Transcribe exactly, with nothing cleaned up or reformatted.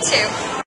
me too.